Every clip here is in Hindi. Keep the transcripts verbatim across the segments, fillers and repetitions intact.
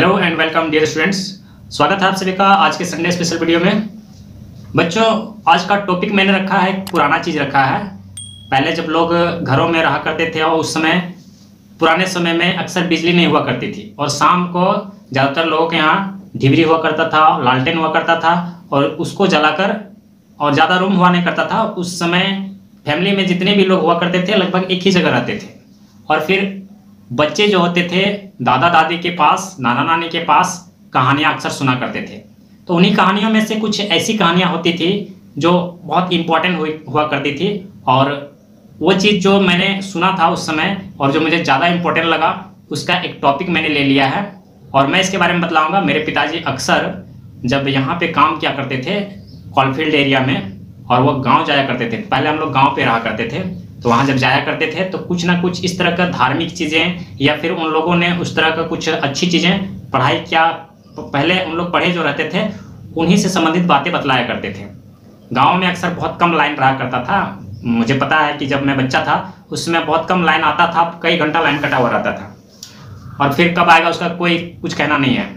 Hello and welcome dear students, स्वागत है आप सभी का आज के संडे स्पेशल वीडियो में। बच्चों, आज का टॉपिक मैंने रखा है, पुराना चीज़ रखा है। पहले जब लोग घरों में रहा करते थे और उस समय पुराने समय में अक्सर बिजली नहीं हुआ करती थी और शाम को ज़्यादातर लोगों के यहाँ ढिबरी हुआ करता था, लालटेन हुआ करता था और उसको जलाकर, और ज़्यादा रूम हुआ नहीं करता था। उस समय फैमिली में जितने भी लोग हुआ करते थे लगभग एक ही जगह रहते थे और फिर बच्चे जो होते थे दादा दादी के पास, नाना नानी के पास कहानियाँ अक्सर सुना करते थे। तो उन्हीं कहानियों में से कुछ ऐसी कहानियाँ होती थी जो बहुत इम्पोर्टेंट हुआ करती थी और वो चीज़ जो मैंने सुना था उस समय और जो मुझे ज़्यादा इम्पोर्टेंट लगा उसका एक टॉपिक मैंने ले लिया है और मैं इसके बारे में बतलाऊँगा। मेरे पिताजी अक्सर जब यहाँ पर काम किया करते थे कॉलफील्ड एरिया में और वो गाँव जाया करते थे, पहले हम लोग गाँव पर रहा करते थे, तो वहाँ जब जाया करते थे तो कुछ ना कुछ इस तरह का धार्मिक चीज़ें या फिर उन लोगों ने उस तरह का कुछ अच्छी चीज़ें, पढ़ाई क्या पहले उन लोग पढ़े जो रहते थे उन्हीं से संबंधित बातें बतलाया करते थे। गांव में अक्सर बहुत कम लाइन रहा करता था। मुझे पता है कि जब मैं बच्चा था उस समय बहुत कम लाइन आता था, कई घंटा लाइन कटा हुआ रहता था और फिर कब आएगा उसका कोई कुछ कहना नहीं है।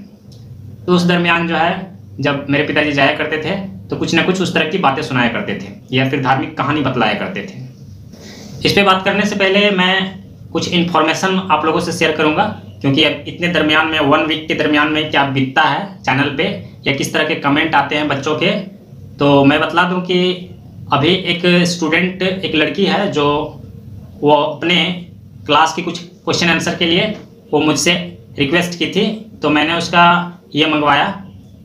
तो उस दरमियान जो है जब मेरे पिताजी जाया करते थे तो कुछ ना कुछ उस तरह की बातें सुनाया करते थे या फिर धार्मिक कहानी बतलाया करते थे। इस पे बात करने से पहले मैं कुछ इन्फॉर्मेशन आप लोगों से शेयर करूंगा, क्योंकि अब इतने दरमियान में वन वीक के दरमियान में क्या बीतता है चैनल पे या किस तरह के कमेंट आते हैं बच्चों के। तो मैं बतला दूं कि अभी एक स्टूडेंट, एक लड़की है जो वो अपने क्लास की कुछ क्वेश्चन आंसर के लिए वो मुझसे रिक्वेस्ट की थी, तो मैंने उसका ये मंगवाया,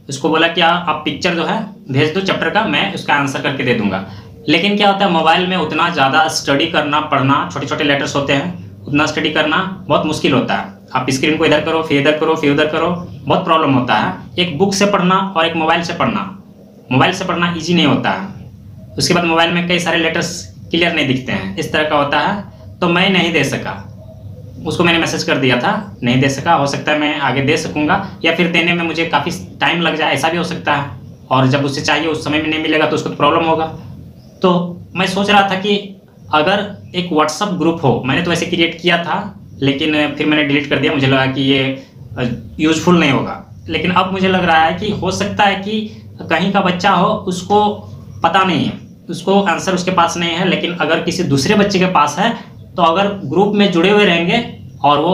उसको बोला कि आप पिक्चर जो है भेज दो चैप्टर का, मैं उसका आंसर करके दे दूँगा। लेकिन क्या होता है मोबाइल में उतना ज़्यादा स्टडी करना, पढ़ना, छोटे छोटे लेटर्स होते हैं, उतना स्टडी करना बहुत मुश्किल होता है। आप स्क्रीन को इधर करो फिर इधर करो फिर उधर करो, बहुत प्रॉब्लम होता है। एक बुक से पढ़ना और एक मोबाइल से पढ़ना, मोबाइल से पढ़ना ईजी नहीं होता है। उसके बाद मोबाइल में कई सारे लेटर्स क्लियर नहीं दिखते हैं, इस तरह का होता है। तो मैं नहीं दे सका, उसको मैंने मैसेज कर दिया था, नहीं दे सका। हो सकता है मैं आगे दे सकूँगा या फिर देने में मुझे काफ़ी टाइम लग जाए, ऐसा भी हो सकता है। और जब उससे चाहिए उस समय में नहीं मिलेगा तो उसको प्रॉब्लम होगा। तो मैं सोच रहा था कि अगर एक व्हाट्सअप ग्रुप हो, मैंने तो ऐसे क्रिएट किया था लेकिन फिर मैंने डिलीट कर दिया, मुझे लगा कि ये यूज़फुल नहीं होगा। लेकिन अब मुझे लग रहा है कि हो सकता है कि कहीं का बच्चा हो, उसको पता नहीं है, उसको आंसर उसके पास नहीं है, लेकिन अगर किसी दूसरे बच्चे के पास है तो अगर ग्रुप में जुड़े हुए रहेंगे और वो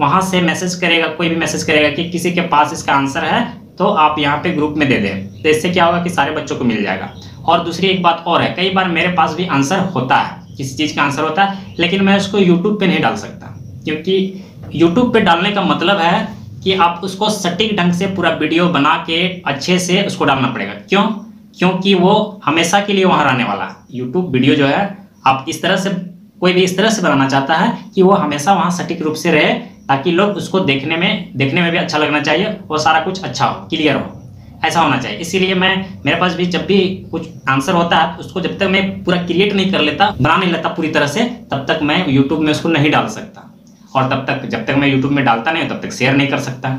वहाँ से मैसेज करेगा, कोई भी मैसेज करेगा कि किसी के पास इसका आंसर है तो आप यहाँ पे ग्रुप में दे दें, तो इससे क्या होगा कि सारे बच्चों को मिल जाएगा। और दूसरी एक बात और है, कई बार मेरे पास भी आंसर होता है, किसी चीज़ का आंसर होता है, लेकिन मैं उसको यूट्यूब पे नहीं डाल सकता, क्योंकि यूट्यूब पे डालने का मतलब है कि आप उसको सटीक ढंग से पूरा वीडियो बना के अच्छे से उसको डालना पड़ेगा। क्यों? क्योंकि वो हमेशा के लिए वहाँ रहने वाला, यूट्यूब वीडियो जो है आप इस तरह से, कोई भी इस तरह से बनाना चाहता है कि वो हमेशा वहाँ सटीक रूप से रहे, ताकि लोग उसको देखने में देखने में भी अच्छा लगना चाहिए और सारा कुछ अच्छा हो, क्लियर हो, ऐसा होना चाहिए। इसीलिए मैं, मेरे पास भी जब भी कुछ आंसर होता है उसको जब तक मैं पूरा क्रिएट नहीं कर लेता, बना नहीं लेता पूरी तरह से, तब तक मैं यूट्यूब में उसको नहीं डाल सकता। और तब तक, जब तक मैं यूट्यूब में डालता नहीं तब तक शेयर नहीं कर सकता,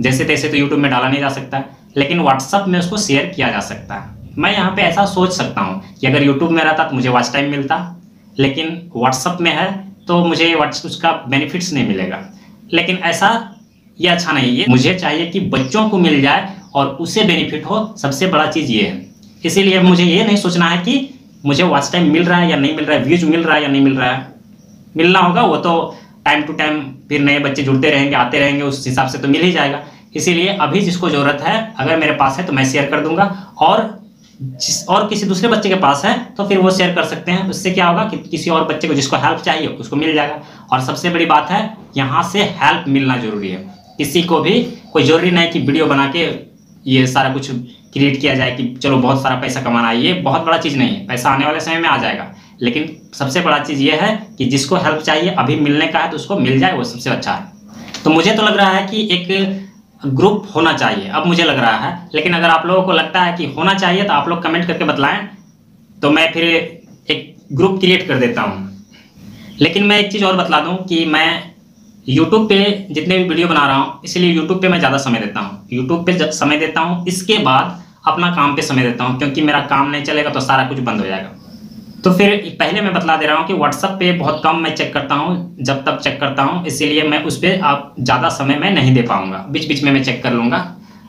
जैसे तैसे तो यूट्यूब में डाला नहीं जा सकता, लेकिन व्हाट्सअप में उसको शेयर किया जा सकता है। मैं यहाँ पर ऐसा सोच सकता हूँ कि अगर यूट्यूब में रहता तो मुझे वॉच टाइम मिलता, लेकिन व्हाट्सअप में है तो मुझे उसका बेनिफिट्स नहीं मिलेगा। लेकिन ऐसा ये अच्छा नहीं है, मुझे चाहिए कि बच्चों को मिल जाए और उसे बेनिफिट हो, सबसे बड़ा चीज़ ये है। इसीलिए मुझे ये नहीं सोचना है कि मुझे वॉच टाइम मिल रहा है या नहीं मिल रहा है, व्यूज मिल रहा है या नहीं मिल रहा है। मिलना होगा वो तो टाइम टू टाइम, फिर नए बच्चे जुड़ते रहेंगे, आते रहेंगे, उस हिसाब से तो मिल ही जाएगा। इसीलिए अभी जिसको ज़रूरत है, अगर मेरे पास है तो मैं शेयर कर दूंगा, और जिस और किसी दूसरे बच्चे के पास है तो फिर वो शेयर कर सकते हैं। उससे क्या होगा कि किसी और बच्चे को जिसको हेल्प चाहिए उसको मिल जाएगा। और सबसे बड़ी बात है, यहाँ से हेल्प मिलना ज़रूरी है, किसी को भी, कोई ज़रूरी नहीं कि वीडियो बना के ये सारा कुछ क्रिएट किया जाए कि चलो बहुत सारा पैसा कमाना है, ये बहुत बड़ा चीज़ नहीं है, पैसा आने वाले समय में आ जाएगा। लेकिन सबसे बड़ा चीज़ ये है कि जिसको हेल्प चाहिए, अभी मिलने का है तो उसको मिल जाए, वो सबसे अच्छा है। तो मुझे तो लग रहा है कि एक ग्रुप होना चाहिए, अब मुझे लग रहा है, लेकिन अगर आप लोगों को लगता है कि होना चाहिए तो आप लोग कमेंट करके बतलाएं, तो मैं फिर एक ग्रुप क्रिएट कर देता हूं। लेकिन मैं एक चीज़ और बतला दूं कि मैं यूट्यूब पे जितने भी वीडियो बना रहा हूं, इसलिए यूट्यूब पे मैं ज़्यादा समय देता हूं, यूट्यूब पे जब समय देता हूं इसके बाद अपना काम पे समय देता हूँ, क्योंकि मेरा काम नहीं चलेगा तो सारा कुछ बंद हो जाएगा। तो फिर पहले मैं बतला दे रहा हूँ कि व्हाट्सएप पे बहुत कम मैं चेक करता हूँ, जब तब चेक करता हूँ, इसीलिए मैं उस पर आप ज़्यादा समय मैं नहीं दे पाऊँगा, बीच बीच में मैं चेक कर लूँगा।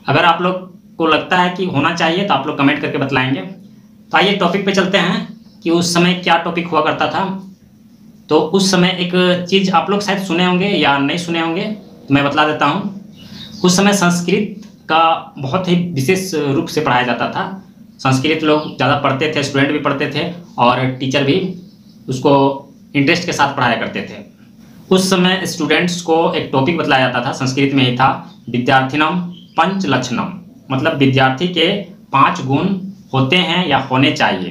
अगर आप लोग को लगता है कि होना चाहिए तो आप लोग कमेंट करके बतलाएंगे। तो आइए टॉपिक पे चलते हैं कि उस समय क्या टॉपिक हुआ करता था। तो उस समय एक चीज़ आप लोग शायद सुने होंगे या नहीं सुने होंगे, तो मैं बतला देता हूँ। उस समय संस्कृत का बहुत ही विशेष रूप से पढ़ाया जाता था। संस्कृत लोग ज़्यादा पढ़ते थे, स्टूडेंट भी पढ़ते थे और टीचर भी उसको इंटरेस्ट के साथ पढ़ाया करते थे। उस समय स्टूडेंट्स को एक टॉपिक बतलाया जाता था, संस्कृत में ही था, विद्यार्थिनम पंच लक्षणम, मतलब विद्यार्थी के पांच गुण होते हैं या होने चाहिए।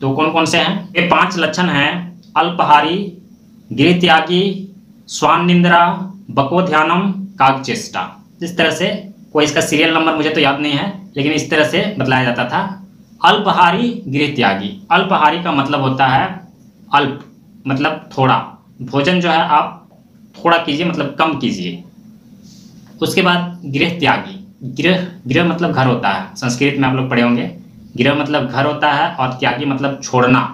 तो कौन कौन से हैं? ये पांच लक्षण हैं, अल्पहारी, गृहत्यागी, स्वानिंद्रा, बकोध्यानम, काकचेष्टा। जिस तरह से, कोई इसका सीरियल नंबर मुझे तो याद नहीं है, लेकिन इस तरह से बतलाया जाता था। अल्पहारी, गृहत्यागी। अल्पहारी का मतलब होता है अल्प, मतलब थोड़ा, भोजन जो है आप थोड़ा कीजिए, मतलब कम कीजिए। उसके बाद गृहत्यागी, गृह गृह मतलब घर होता है, संस्कृत में आप लोग पढ़े होंगे, गृह मतलब घर होता है और त्यागी मतलब छोड़ना,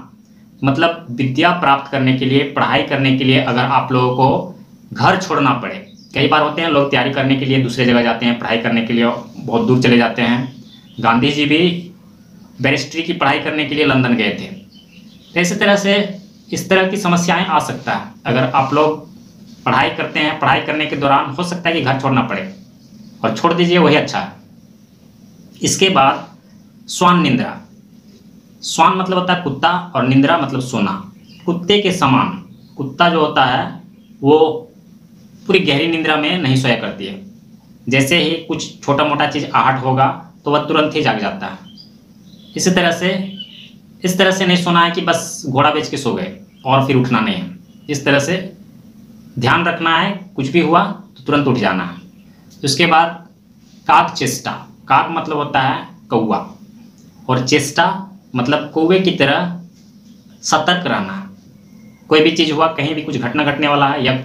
मतलब विद्या प्राप्त करने के लिए, पढ़ाई करने के लिए अगर आप लोगों को घर छोड़ना पड़े। कई बार होते हैं लोग तैयारी करने के लिए दूसरे जगह जाते हैं, पढ़ाई करने के लिए बहुत दूर चले जाते हैं। गांधी जी भी बैरिस्ट्री की पढ़ाई करने के लिए लंदन गए थे। तो इसी तरह से इस तरह की समस्याएं आ सकता है अगर आप लोग पढ़ाई करते हैं। पढ़ाई करने के दौरान हो सकता है कि घर छोड़ना पड़े, और छोड़ दीजिए, वही अच्छा है। इसके बाद स्वान निंद्रा। स्वान मतलब होता है कुत्ता और निंद्रा मतलब सोना। कुत्ते के समान कुत्ता जो होता है वो पूरी गहरी निंद्रा में नहीं सोया करती है। जैसे ही कुछ छोटा मोटा चीज़ आहट होगा तो वह तुरंत ही जाग जाता है। इसी तरह से इस तरह से नहीं सोना है कि बस घोड़ा बेच के सो गए और फिर उठना नहीं है। इस तरह से ध्यान रखना है, कुछ भी हुआ तो तुरंत उठ जाना है। उसके बाद काक चेष्टा। काक मतलब होता है कौआ और चेष्टा मतलब कौवे की तरह सतर्क रहना। कोई भी चीज़ हुआ, कहीं भी कुछ घटना घटने वाला है या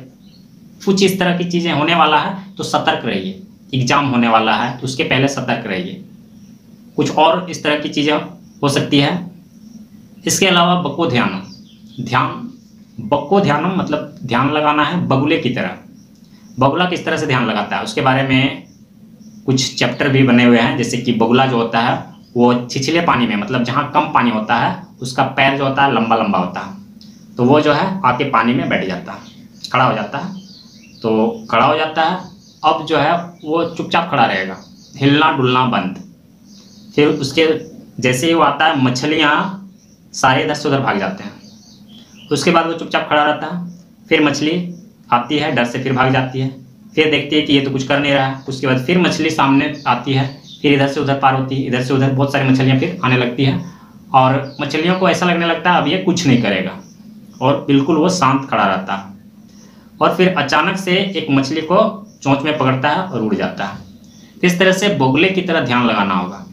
कुछ इस तरह की चीज़ें होने वाला है तो सतर्क रहिए। एग्ज़ाम होने वाला है तो उसके पहले सतर्क रहिए। कुछ और इस तरह की चीज़ें हो सकती है। इसके अलावा बको ध्यानम। ध्यान बको ध्यानम मतलब ध्यान लगाना है, बगुले की तरह। बगुला किस तरह से ध्यान लगाता है उसके बारे में कुछ चैप्टर भी बने हुए हैं। जैसे कि बगुला जो होता है वो छिछले पानी में, मतलब जहाँ कम पानी होता है, उसका पैर जो होता है लंबा लंबा होता है, तो वो जो है आके पानी में बैठ जाता है, खड़ा हो जाता है। तो खड़ा हो जाता है, अब जो है वो चुपचाप खड़ा रहेगा, हिलना डुलना बंद। फिर उसके जैसे ही वो आता है, मछलियाँ सारे इधर से उधर भाग जाते हैं। उसके बाद वो चुपचाप खड़ा रहता है, फिर मछली आती है, डर से फिर भाग जाती है, फिर देखती है कि ये तो कुछ कर नहीं रहा है। उसके बाद फिर मछली सामने आती है, फिर इधर से उधर पार होती है, इधर से उधर बहुत सारी मछलियाँ फिर आने लगती है, और मछलियों को ऐसा लगने लगता है अब ये कुछ नहीं करेगा, और बिल्कुल वो शांत खड़ा रहता है। और फिर अचानक से एक मछली को चोंच में पकड़ता है और उड़ जाता है। इस तरह से बगुले की तरह ध्यान लगाना होगा,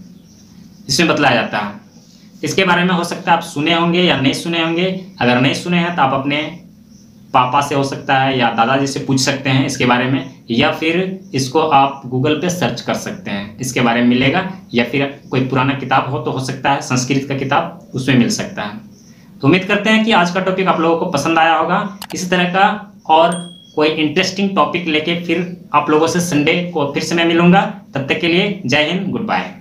इसमें बतलाया जाता है। इसके बारे में हो सकता है आप सुने होंगे या नहीं सुने होंगे। अगर नहीं सुने हैं तो आप अपने पापा से हो सकता है या दादाजी से पूछ सकते हैं इसके बारे में, या फिर इसको आप गूगल पे सर्च कर सकते हैं, इसके बारे में मिलेगा। या फिर कोई पुराना किताब हो तो हो सकता है संस्कृत का किताब, उसमें मिल सकता है। तो उम्मीद करते हैं कि आज का टॉपिक आप लोगों को पसंद आया होगा। इसी तरह का और कोई इंटरेस्टिंग टॉपिक लेके फिर आप लोगों से संडे को फिर से मैं मिलूंगा। तब तक के लिए जय हिंद, गुड बाय।